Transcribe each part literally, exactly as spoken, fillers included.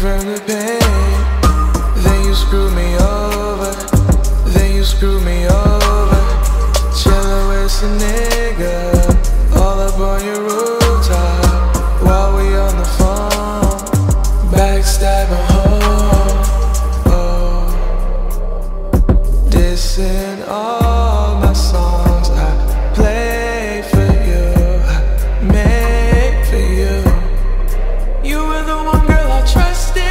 From the pain, then you screwed me over, then you screwed me over. Chillin' with some nigga, all up on your rooftop, while we on the phone, backstabbing home. Oh, dissing all my songs I play for you, I make for you. You were the one girl trusted.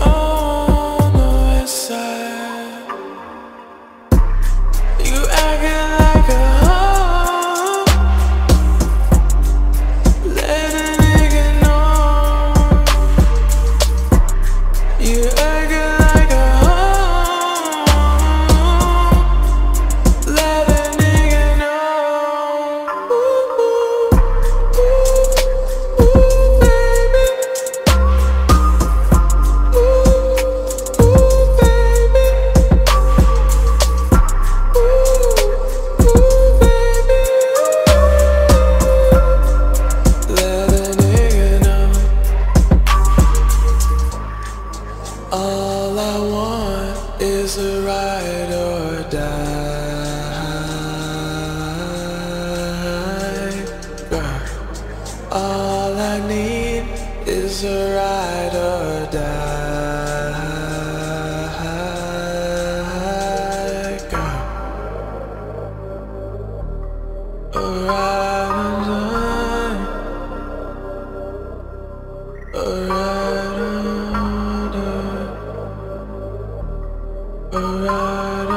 On the west side, you acting like a hoe. Let a nigga know you acting like a hoe. Let a nigga know. Ooh, ooh, ooh, ooh. All I want is a ride or die, girl. All I need is a ride or die, girl. A ride or die, a ride. All right.